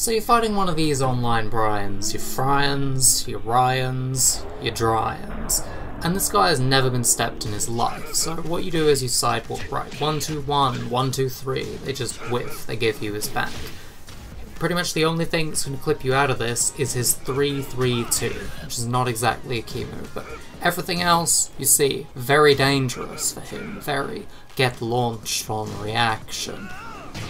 So you're fighting one of these online Bryans, your Fryans, your Ryans, your Dryans, and this guy has never been stepped in his life, so what you do is you sidewalk right, 1-2-1, 1-2-3, they just whiff, they give you his back. Pretty much the only thing that's going to clip you out of this is his 3-3-2, which is not exactly a key move, but everything else, you see, very dangerous for him, very get launched on reaction.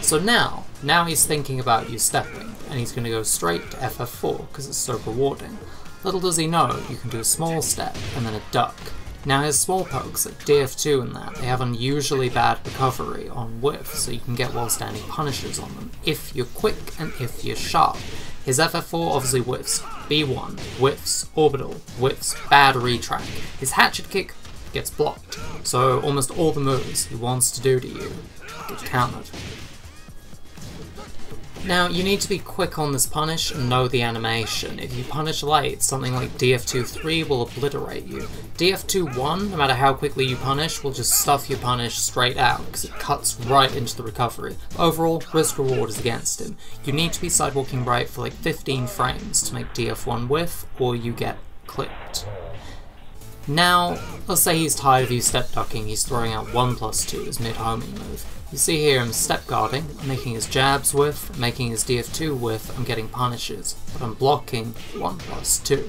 So now he's thinking about you stepping, and he's going to go straight to FF4, because it's so rewarding. Little does he know, you can do a small step, and then a duck. Now his small pokes at DF2 and that, they have unusually bad recovery on whiff, so you can get while standing punishes on them, if you're quick and if you're sharp. His FF4 obviously whiffs B1, whiffs orbital, whiffs bad retrack. His hatchet kick gets blocked, so almost all the moves he wants to do to you get countered. Now, you need to be quick on this punish and know the animation. If you punish late, something like DF2-3 will obliterate you. DF2-1, no matter how quickly you punish, will just stuff your punish straight out, because it cuts right into the recovery. Overall, risk-reward is against him. You need to be sidewalking right for like 15 frames to make DF1 whiff, or you get clipped. Now, let's say he's tired of you step ducking, he's throwing out 1+2 as mid-homing move. You see here him step guarding, making his jabs whiff, making his DF2 whiff, and getting punishes, but I'm blocking 1+2.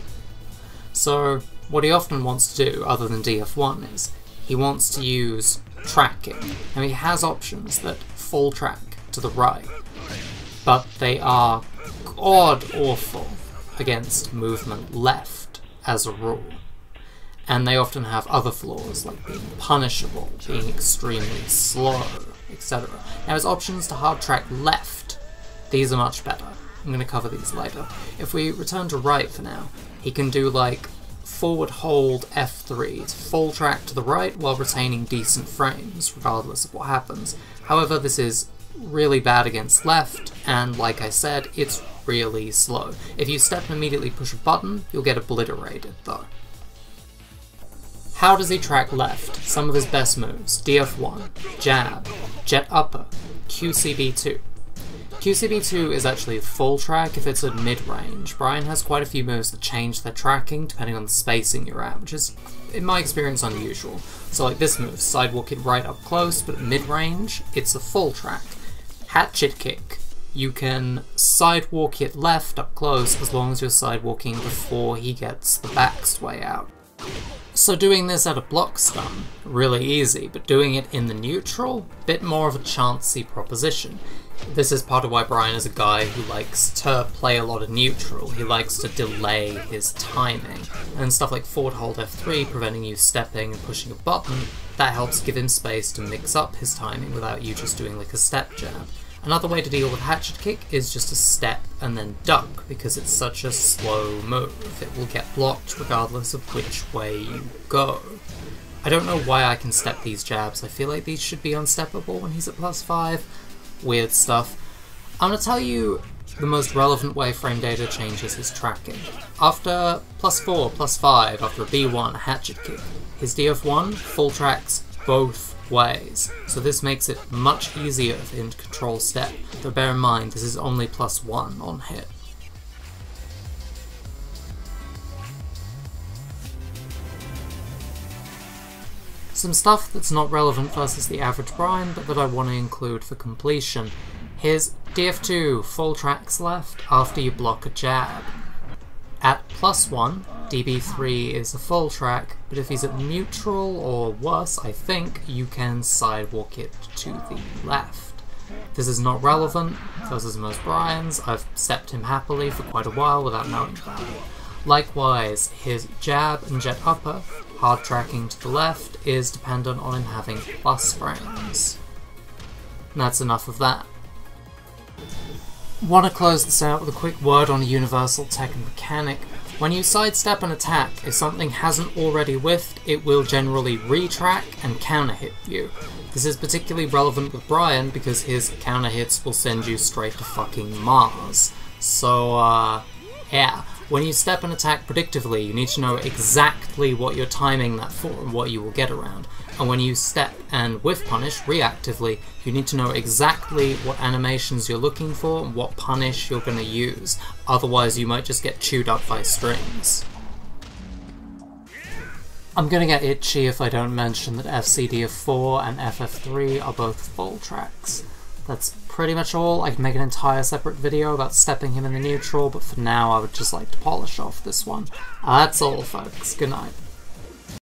So, what he often wants to do, other than DF1, is he wants to use tracking. Now he has options that full track to the right, but they are god-awful against movement left, as a rule. And they often have other flaws, like being punishable, being extremely slow, etc. Now his options to hard track left, these are much better. I'm going to cover these later. If we return to right for now, he can do like forward hold F3 to full track to the right while retaining decent frames, regardless of what happens. However, this is really bad against left, and like I said, it's really slow. If you step and immediately push a button, you'll get obliterated though. How does he track left? Some of his best moves, DF1, jab, jet upper, QCB2. QCB2 is actually a full track if it's at mid-range. Bryan has quite a few moves that change their tracking depending on the spacing you're at, which is, in my experience, unusual. So like this move, sidewalk it right up close, but at mid-range, it's a full track. Hatchet kick. You can sidewalk it left up close as long as you're sidewalking before he gets the back sway out. So doing this at a block stun, really easy, but doing it in the neutral, bit more of a chancy proposition. This is part of why Bryan is a guy who likes to play a lot of neutral, he likes to delay his timing, and stuff like forward hold F3 preventing you stepping and pushing a button, that helps give him space to mix up his timing without you just doing like a step jab. Another way to deal with hatchet kick is just to step and then duck, because it's such a slow move. It will get blocked regardless of which way you go. I don't know why I can step these jabs. I feel like these should be unsteppable when he's at +5. Weird stuff. I'm going to tell you the most relevant way frame data changes his tracking. After +4, +5, after a B1 hatchet kick, his DF1 full tracks both ways, so this makes it much easier for him to control step, though bear in mind this is only +1 on hit. Some stuff that's not relevant versus the average Bryan, but that I want to include for completion. Here's DF2 full tracks left after you block a jab. At +1, DB3 is a full track, but if he's at neutral or worse, I think, you can sidewalk it to the left. This is not relevant versus most Bryans. I've stepped him happily for quite a while without knowing about it. Likewise, his jab and jet upper, hard tracking to the left, is dependent on him having plus frames. And that's enough of that. Want to close this out with a quick word on a universal tech and mechanic. When you sidestep an attack, if something hasn't already whiffed, it will generally retrack and counter-hit you. This is particularly relevant with Bryan because his counter-hits will send you straight to fucking Mars. So, yeah. When you step an attack predictively, you need to know exactly what you're timing that for and what you will get around. and when you step and whiff punish reactively, you need to know exactly what animations you're looking for and what punish you're going to use, otherwise you might just get chewed up by strings. I'm gonna get itchy if I don't mention that FCDF4 and FF3 are both full tracks. That's pretty much all. I could make an entire separate video about stepping him in the neutral, but for now I would just like to polish off this one. That's all folks, good night.